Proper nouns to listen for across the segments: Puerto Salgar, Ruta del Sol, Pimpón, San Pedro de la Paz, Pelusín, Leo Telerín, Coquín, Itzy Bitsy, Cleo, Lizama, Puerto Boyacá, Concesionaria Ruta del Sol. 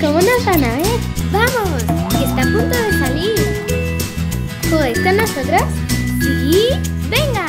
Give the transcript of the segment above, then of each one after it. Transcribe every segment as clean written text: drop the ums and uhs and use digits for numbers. ¡Como una sana, eh! ¡Vamos! ¡Que está a punto de salir! ¿Jugáis con nosotros? ¡Sí! ¡Venga!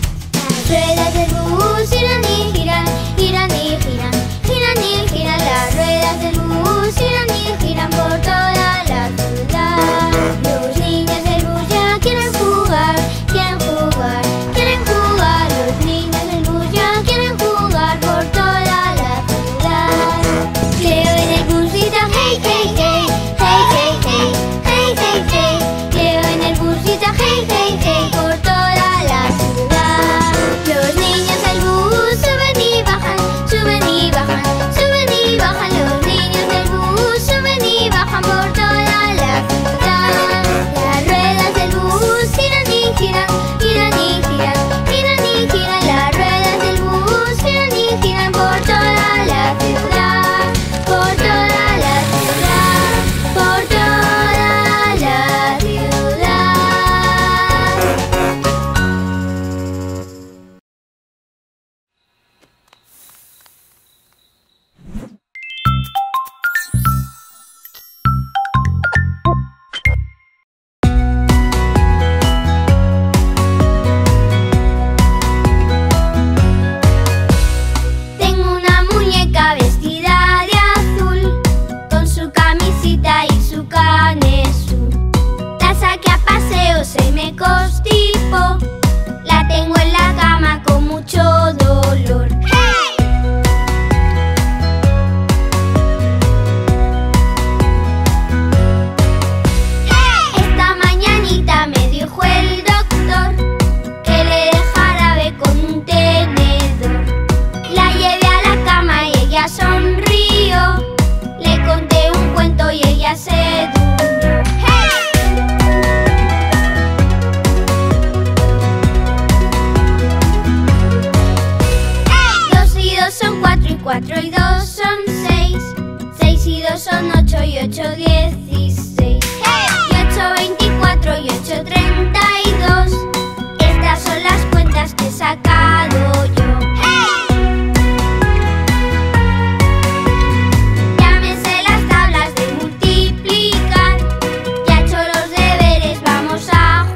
Las ruedas del bus giran y giran, giran y giran, giran y giran. Las ruedas del bus giran y giran por toda la ciudad. Los niños del bus ya quieren jugar, quieren jugar, quieren jugar. Los niños del bus ya quieren jugar por toda la ciudad. Cleo en el bus grita hey, hey, hey, hey, hey, hey, hey, hey, hey. Cleo en el bus grita hey, hey, hey por toda la ciudad. Los niños del bus suben y bajan, suben y bajan, suben y bajan. Los niños del bus suben y bajan por toda la ciudad. Las ruedas del bus giran y giran, giran y giran, giran y giran. Las ruedas del bus giran y giran por toda la ciudad, por toda la ciudad, por toda la ciudad. Tengo una muñeca vestida de azul, con su camisita y su canesú. La saqué a paseo, se me constipó. La tengo en la cama con mucho dolor. Esta mañanita me dijo el doctor que le dé jarabe con un tenedor. La llevé a la cama y ella sonrió. Le conté un cuento y ella se durmió. Dos y dos son cuatro y cuatro y dos son seis. Seis y dos son ocho y ocho 16. Y ocho 24 y ocho 32. Estas son las cuentas que he sacado yo. Ya me sé las tablas de multiplicar. Ya he hecho los deberes, vamos a jugar.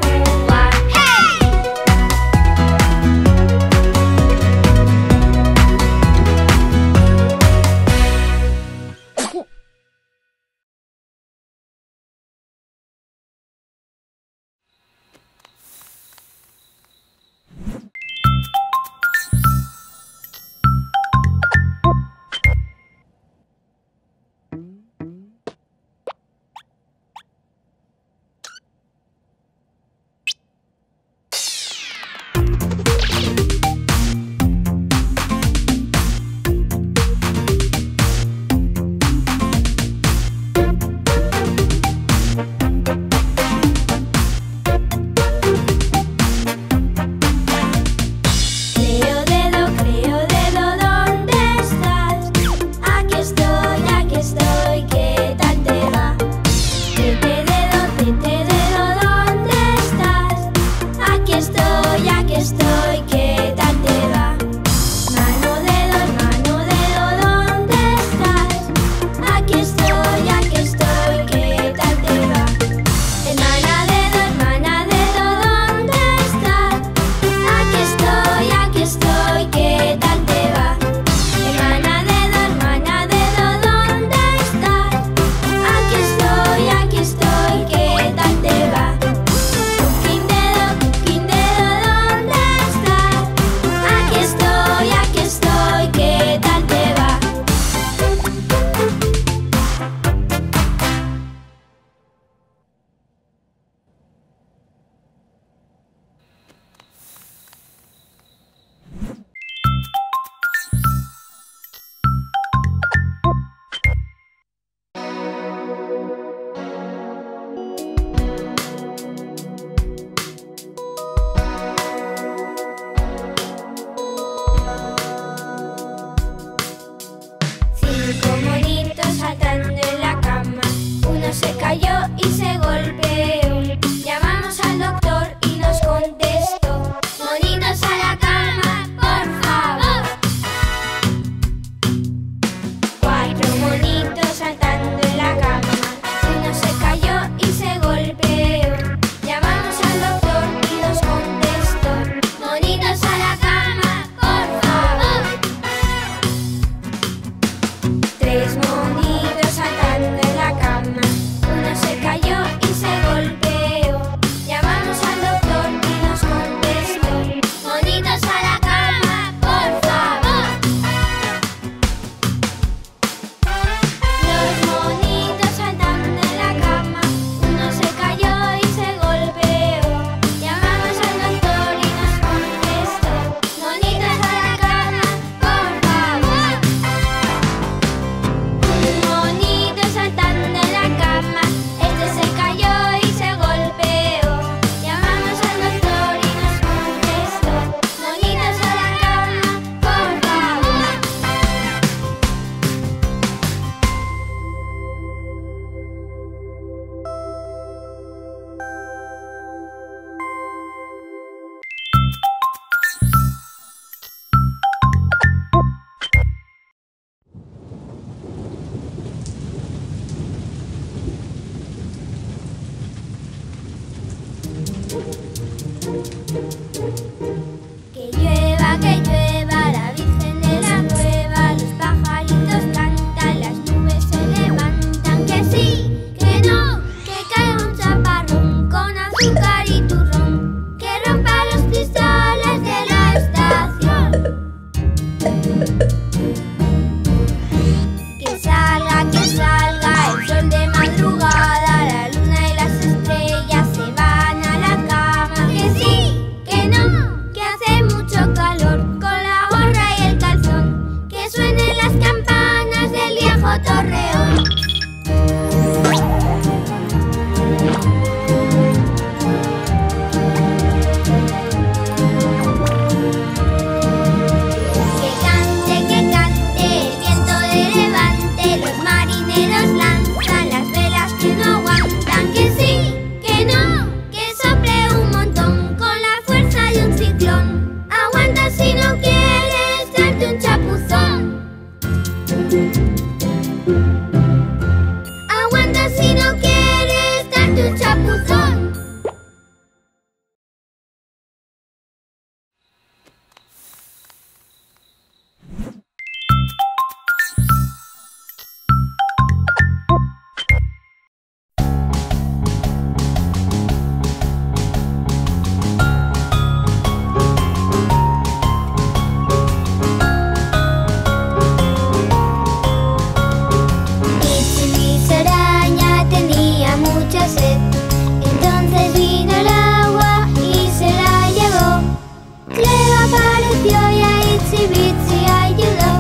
Cleo apareció y a Itzy Bitsy ayudó.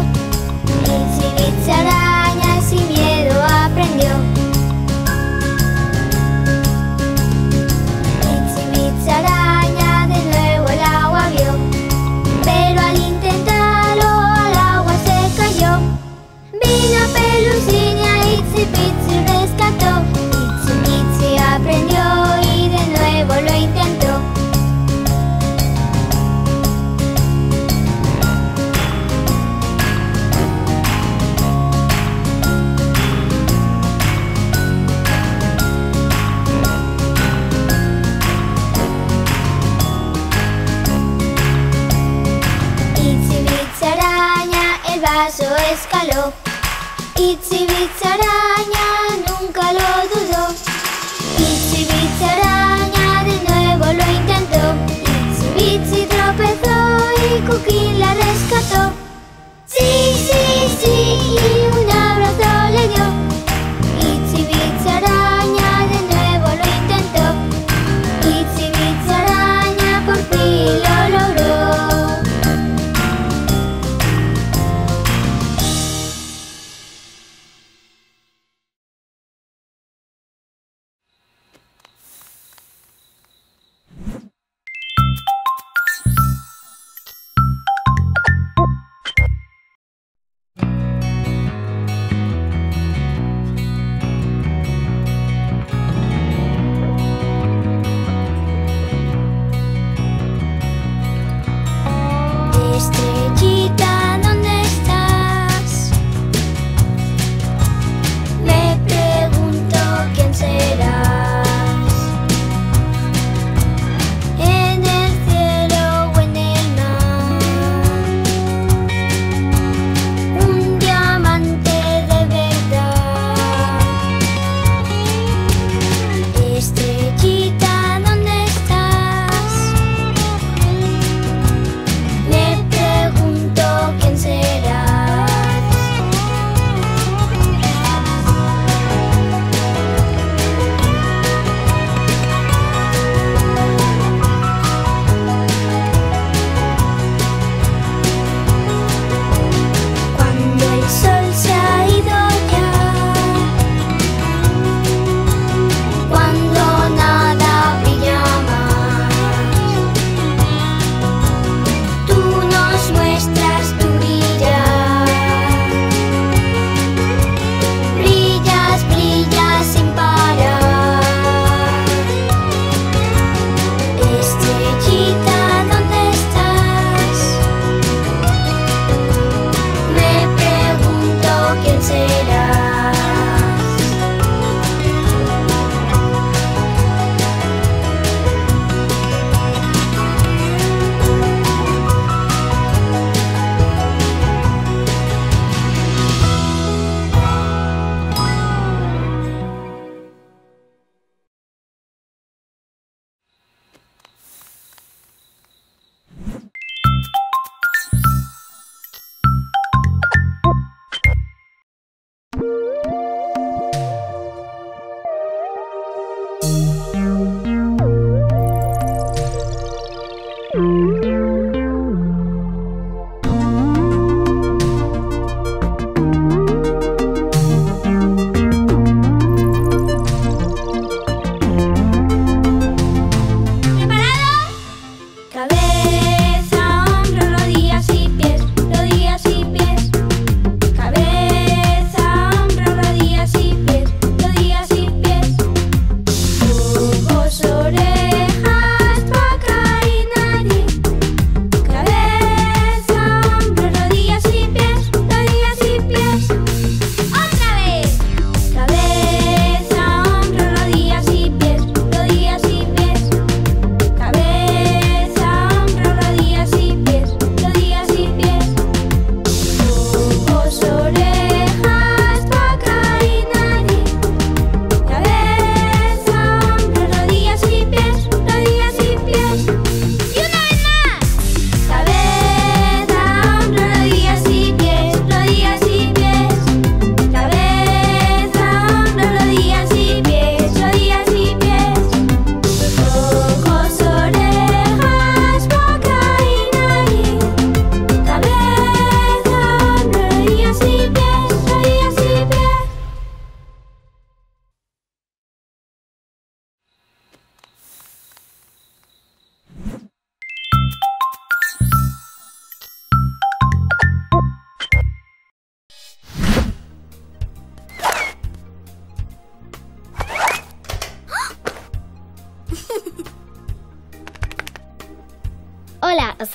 Itzy Bitsy araña sin miedo aprendió. Itzy Bitsy araña de nuevo el agua vio, pero al intentarlo al agua se cayó. Vino Pelusín y a Itzy Bitsy rescató. Itzy Bitsy aprendió y de nuevo lo intentó. Vaso escaló, Itzy Bitsy araña nunca lo dudó. Itzy Bitsy araña de nuevo lo intentó. Itzy Bitsy tropezó y Coquín la rescató. Sí, sí, sí, y un abrazo le dio. Itzy Bitsy araña de nuevo lo intentó. Itzy Bitsy araña por fin lo logró.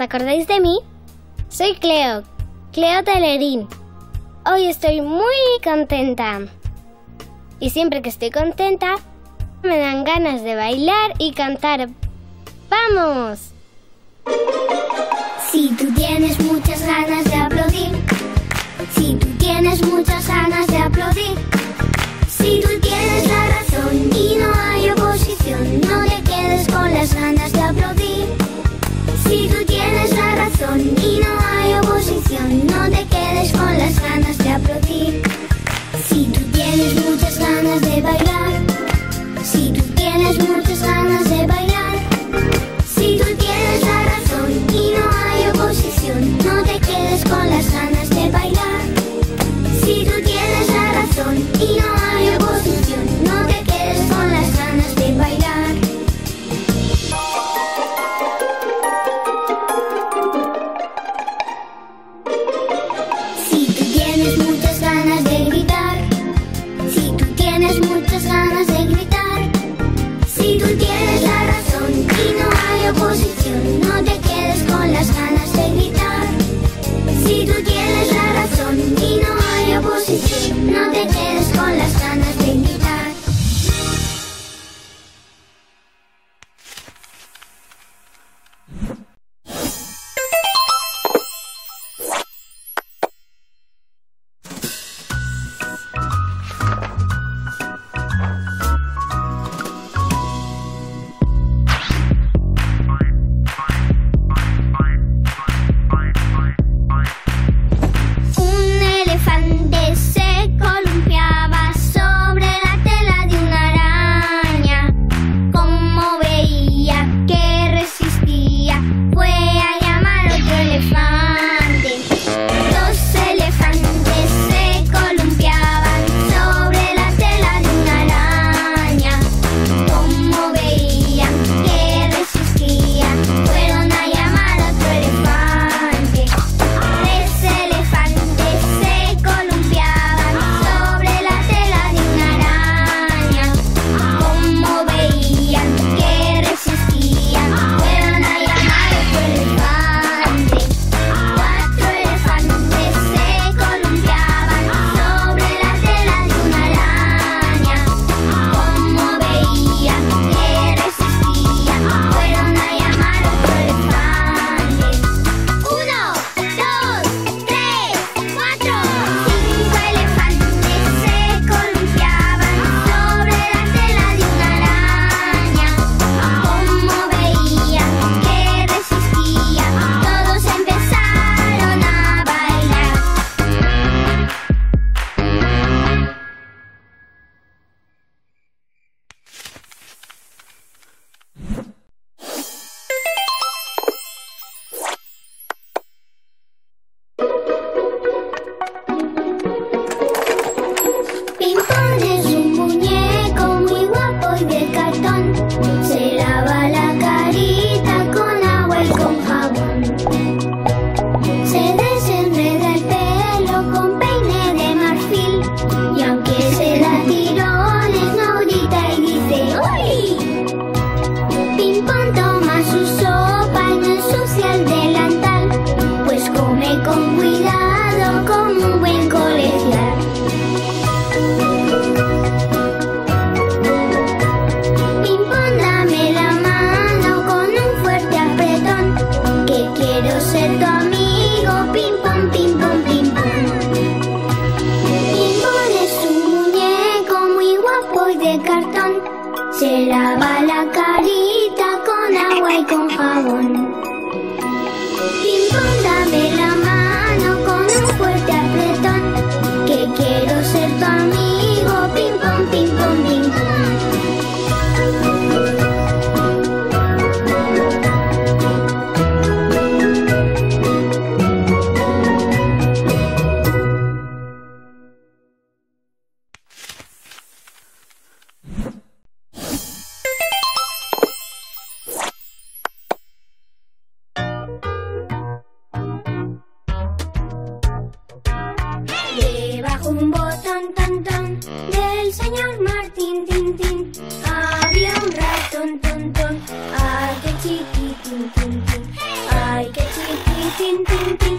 ¿os acordáis de mí? Soy Cleo, Leo Telerín. Hoy estoy muy contenta. Y siempre que estoy contenta, me dan ganas de bailar y cantar. ¡Vamos! Si tú tienes muchas ganas de aplaudir, si tú tienes muchas ganas de aplaudir, si tú tienes la razón y no hay oposición, no te quedes con las ganas de aplaudir. Si tú tienes la razón y no hay oposición, no te quedes con las ganas de aplaudir. Si tú tienes muchas ganas de bailar, si tú tienes muchas ganas de bailar, si tú tienes la razón y no hay oposición, no te quedes con las ganas de bailar. Si tú tienes la razón y no hay oposición, no te quedes con las ganas de bailar. Si tú tienes muchas ganas de gritar, si tú tienes muchas ganas de gritar, si tú tienes la razón y no hay oposición, no te quedes con las ganas de gritar. Si tú tienes la razón y no hay oposición, no te quedes con las ganas de gritar. Se lava la carita con agua y con jabón. Pimpón, dame la mano con un fuerte apretón, que quiero ser tu amigo. Pimpón, pimpón, pimpón. Ay, qué chiquitín, ay, qué chiquitín. Martín, tin, tin.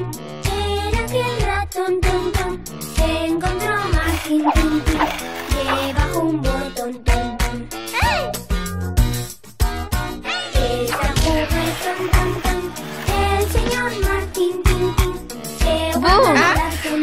Era aquel ratón, ton, ton, que encontró Martín, tin, tin, que bajo un botón, ton, ton. ¡Ay! Que sacó el ton, ton, ton, el señor Martín, tin, tin, que va a nadar, ton,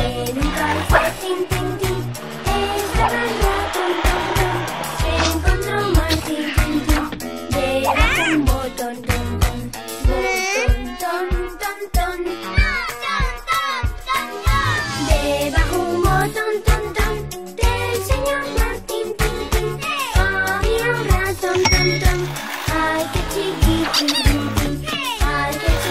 en un calcetín, tin, tin. Allá, oink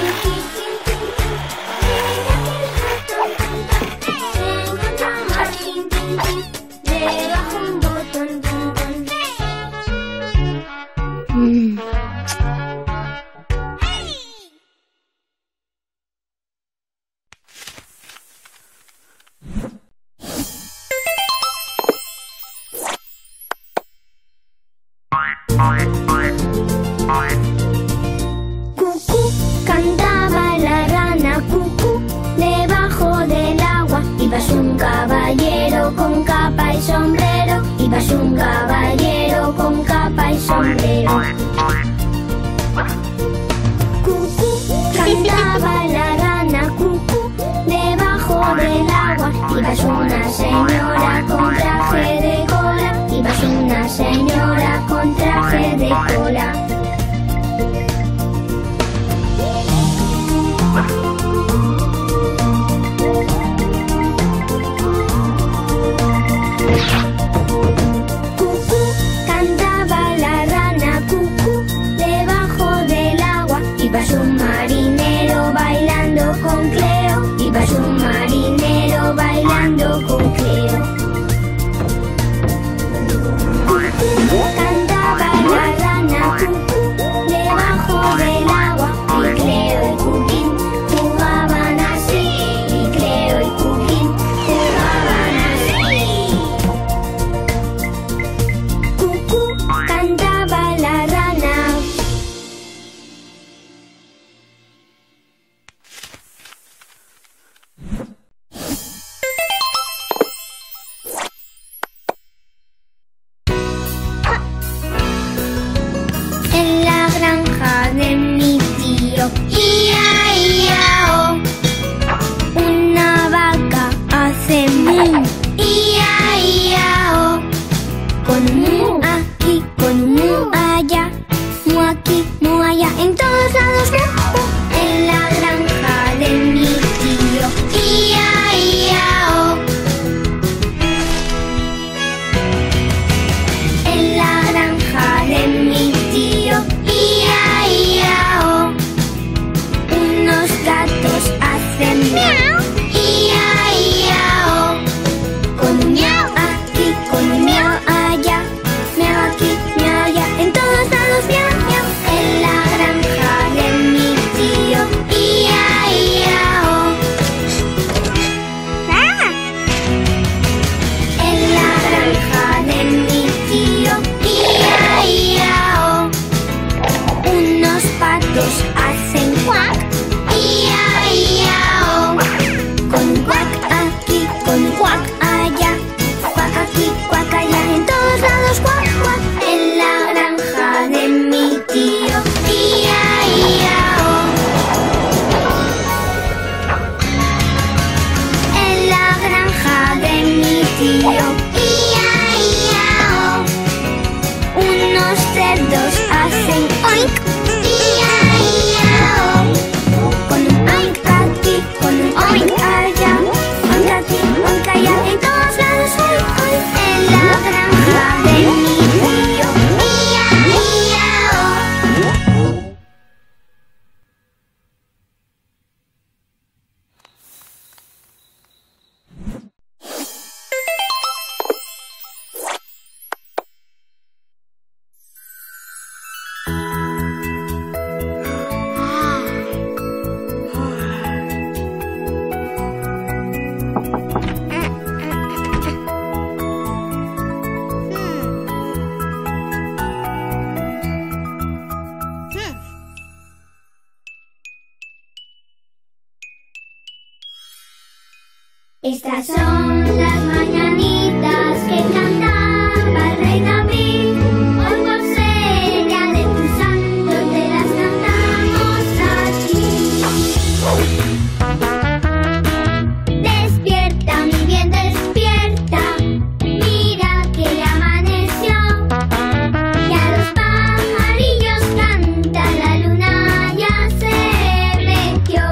aquí, oink allá, en todos lados, oink, oink. Estas son las mañanitas que cantaba el rey David. Hoy por ser día de tu santo te las cantamos aquí. Despierta, mi bien, despierta. Mira que ya amaneció. Y a los pajarillos canta, la luna ya se metió.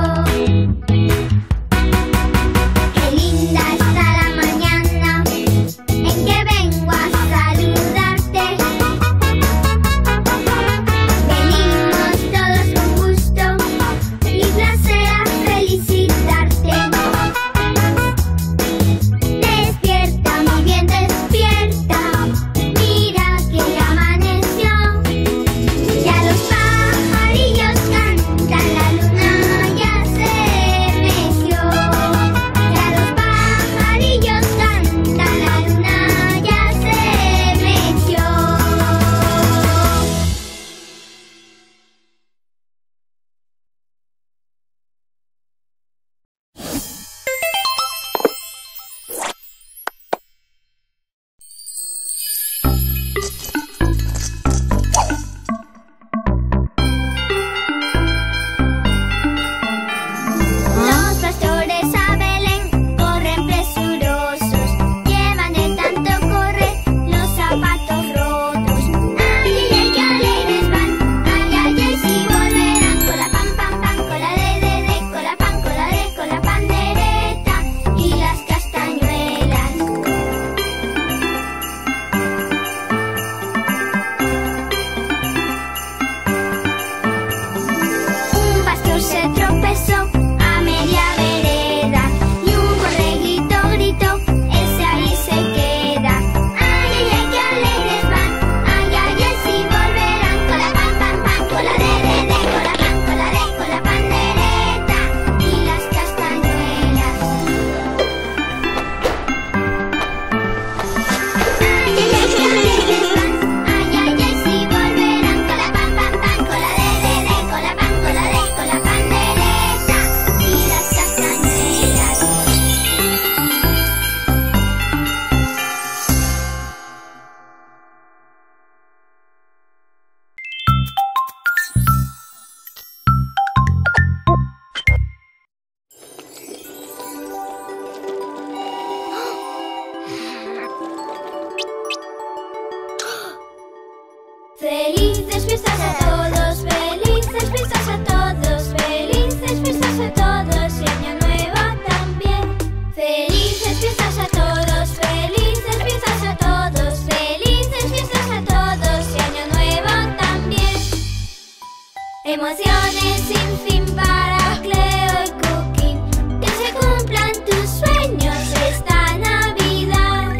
Emociones sin fin para Cleo y Cookie. Que se cumplan tus sueños esta Navidad.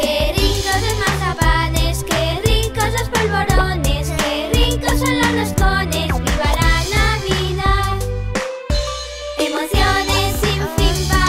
Qué ricos los mazapanes, qué ricos los polvorones, qué ricos son los roscones. ¡Viva la Navidad! Emociones sin fin para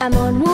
amor.